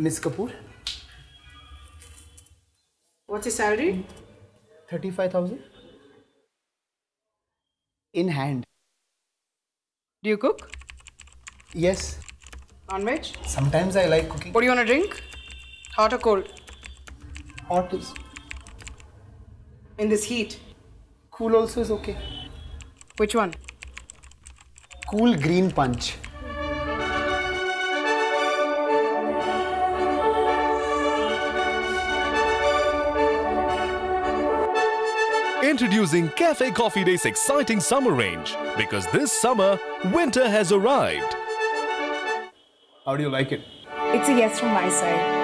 Ms. Kapoor. What's your salary? 35,000. In hand. Do you cook? Yes. Non-veg? Sometimes I like cooking. What do you want to drink? Hot or cold? Hot is... In this heat? Cool also is okay. Which one? Cool green punch. Introducing Cafe Coffee Day's exciting summer range, because this summer, winter has arrived. How do you like it? It's a yes from my side.